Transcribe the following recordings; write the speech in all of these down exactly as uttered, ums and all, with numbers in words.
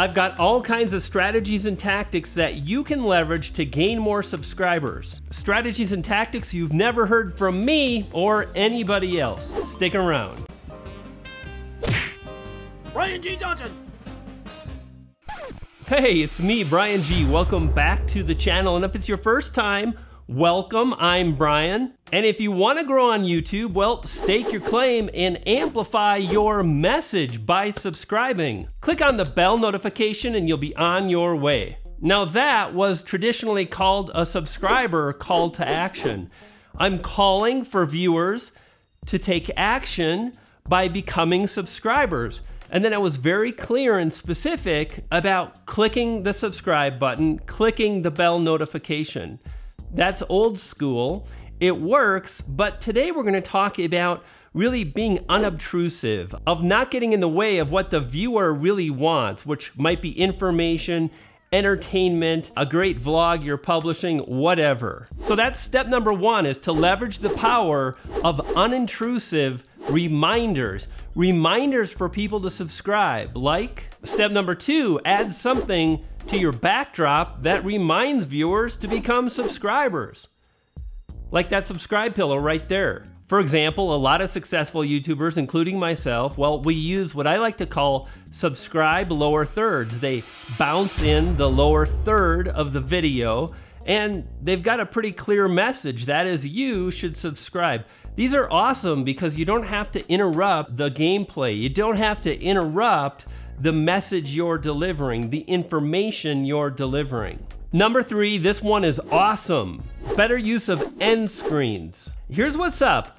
I've got all kinds of strategies and tactics that you can leverage to gain more subscribers. Strategies and tactics you've never heard from me or anybody else. Stick around. Brian G. Johnson. Hey, it's me, Brian G. Welcome back to the channel. And if it's your first time, welcome, I'm Brian. And if you want to grow on YouTube, well, stake your claim and amplify your message by subscribing. Click on the bell notification and you'll be on your way. Now that was traditionally called a subscriber call to action. I'm calling for viewers to take action by becoming subscribers. And then I was very clear and specific about clicking the subscribe button, clicking the bell notification. That's old school, it works, but today we're gonna talk about really being unobtrusive, of not getting in the way of what the viewer really wants, which might be information, entertainment, a great vlog you're publishing, whatever. So that's step number one, is to leverage the power of unintrusive reminders. Reminders for people to subscribe, like step number two, add something to your backdrop that reminds viewers to become subscribers. Like that subscribe pillow right there. For example, a lot of successful YouTubers, including myself, well, we use what I like to call subscribe lower thirds. They bounce in the lower third of the video and they've got a pretty clear message. That is, you should subscribe. These are awesome because you don't have to interrupt the gameplay. You don't have to interrupt the message you're delivering, the information you're delivering. Number three, this one is awesome. Better use of end screens. Here's what's up.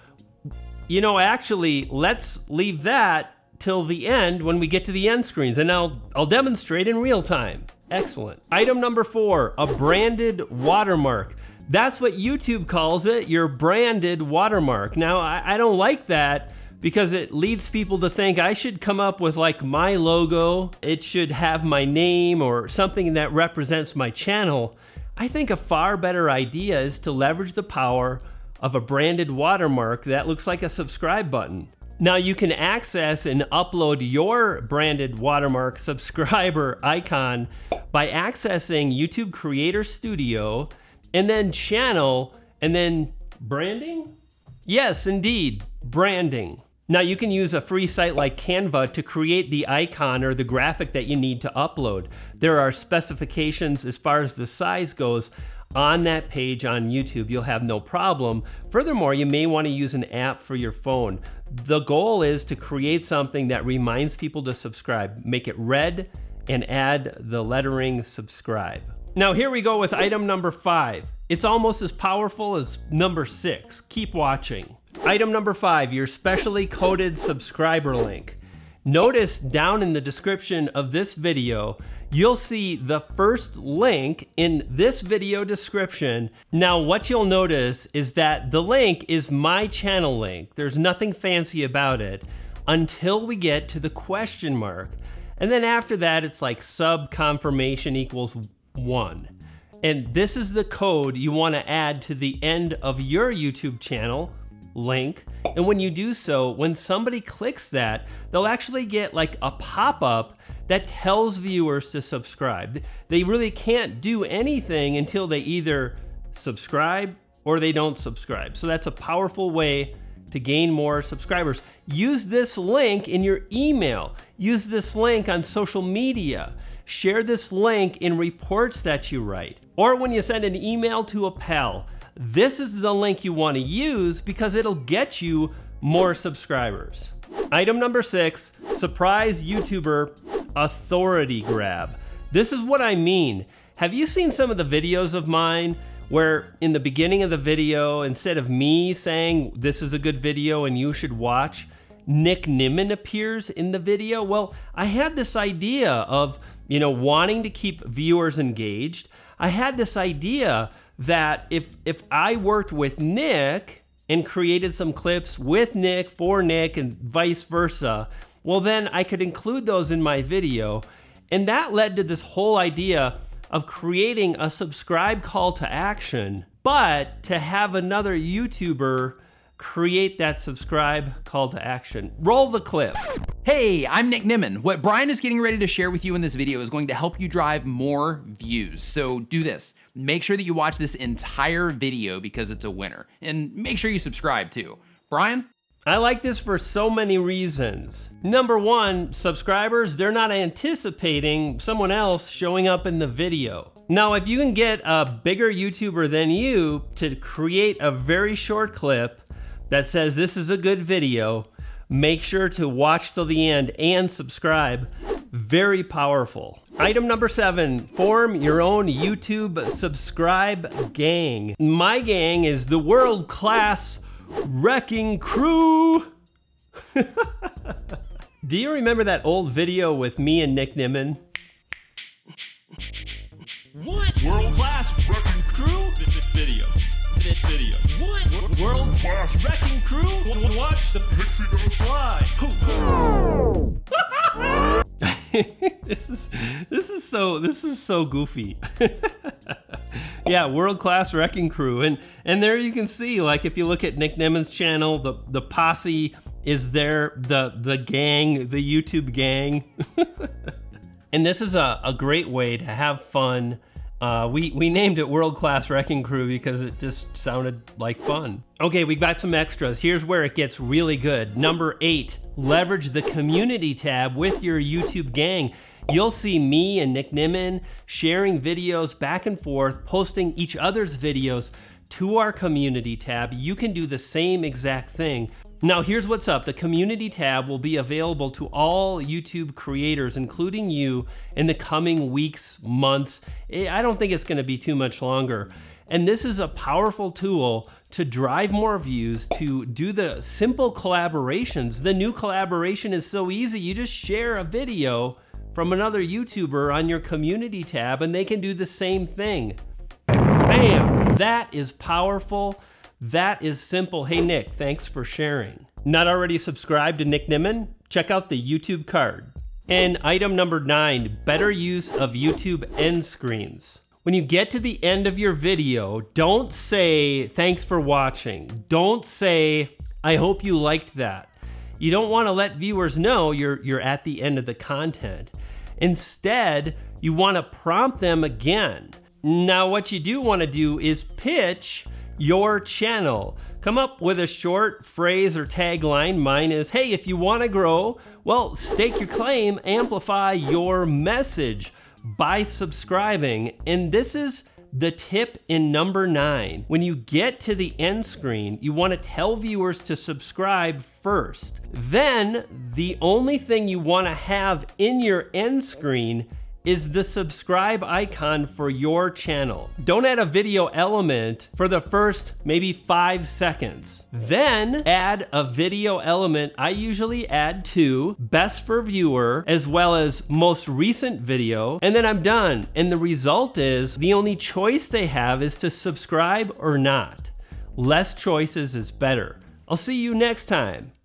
You know, actually, let's leave that till the end when we get to the end screens, and I'll, I'll demonstrate in real time. Excellent. Item number four, a branded watermark. That's what YouTube calls it, your branded watermark. Now, I, I don't like that, because it leads people to think I should come up with like my logo, it should have my name or something that represents my channel. I think a far better idea is to leverage the power of a branded watermark that looks like a subscribe button. Now you can access and upload your branded watermark subscriber icon by accessing YouTube Creator Studio and then channel and then branding? Yes, indeed, branding. Now you can use a free site like Canva to create the icon or the graphic that you need to upload. There are specifications as far as the size goes on that page on YouTube. You'll have no problem. Furthermore, you may want to use an app for your phone. The goal is to create something that reminds people to subscribe. Make it red and add the lettering subscribe. Now here we go with item number five. It's almost as powerful as number six. Keep watching. Item number five, your specially coded subscriber link. Notice down in the description of this video, you'll see the first link in this video description. Now what you'll notice is that the link is my channel link. There's nothing fancy about it until we get to the question mark. And then after that, it's like sub confirmation equals one. And this is the code you want to add to the end of your YouTube channel link. And when you do so, when somebody clicks that, they'll actually get like a pop-up that tells viewers to subscribe. They really can't do anything until they either subscribe or they don't subscribe. So that's a powerful way to gain more subscribers. Use this link in your email. Use this link on social media. Share this link in reports that you write. Or when you send an email to a pal, this is the link you want to use because it'll get you more subscribers. Item number six, surprise YouTuber authority grab. This is what I mean. Have you seen some of the videos of mine where in the beginning of the video, instead of me saying this is a good video and you should watch, Nick Nimmin appears in the video? Well, I had this idea of, you know, wanting to keep viewers engaged. I had this idea that if if I worked with Nick and created some clips with Nick for Nick and vice versa, well, then I could include those in my video. And that led to this whole idea of creating a subscribe call to action, but to have another YouTuber create that subscribe call to action. Roll the clip. Hey, I'm Nick Nimmin. What Brian is getting ready to share with you in this video is going to help you drive more views. So do this. Make sure that you watch this entire video because it's a winner. And make sure you subscribe too. Brian? I like this for so many reasons. Number one, subscribers, they're not anticipating someone else showing up in the video. Now, if you can get a bigger YouTuber than you to create a very short clip that says this is a good video, make sure to watch till the end and subscribe. Very powerful. Item number seven, form your own YouTube subscribe gang. My gang is the world-class wrecking crew. Do you remember that old video with me and Nick Nimmin? What? World-class wrecking crew? This video. This video. What? World-class wrecking crew? Watch the pixie don't fly. This is this is so this is so goofy. Yeah, world-class wrecking crew, and and there you can see, like, if you look at Nick Nimmin's channel, the the posse is there, the the gang, the YouTube gang. And this is a, a great way to have fun. Uh, we, we named it World-Class Wrecking Crew because it just sounded like fun. Okay, we got some extras. Here's where it gets really good. Number eight, leverage the community tab with your YouTube gang. You'll see me and Nick Nimmin sharing videos back and forth, posting each other's videos to our community tab. You can do the same exact thing. Now here's what's up. The community tab will be available to all YouTube creators, including you, in the coming weeks, months. I don't think it's gonna be too much longer. And this is a powerful tool to drive more views, to do the simple collaborations. The new collaboration is so easy. You just share a video from another YouTuber on your community tab and they can do the same thing. Bam, that is powerful. That is simple. Hey Nick, thanks for sharing. Not already subscribed to Nick Nimmin? Check out the YouTube card. And item number nine, better use of YouTube end screens. When you get to the end of your video, don't say, thanks for watching. Don't say, I hope you liked that. You don't want to let viewers know you're, you're at the end of the content. Instead, you want to prompt them again. Now, what you do want to do is pitch your channel. Come up with a short phrase or tagline. Mine is, hey, if you want to grow, well, stake your claim, amplify your message by subscribing. And this is the tip in number nine. When you get to the end screen, you want to tell viewers to subscribe first. Then the only thing you want to have in your end screen is the subscribe icon for your channel. Don't add a video element for the first maybe five seconds. Then add a video element. I usually add two, best for viewer, as well as most recent video, and then I'm done. And the result is the only choice they have is to subscribe or not. Less choices is better. I'll see you next time.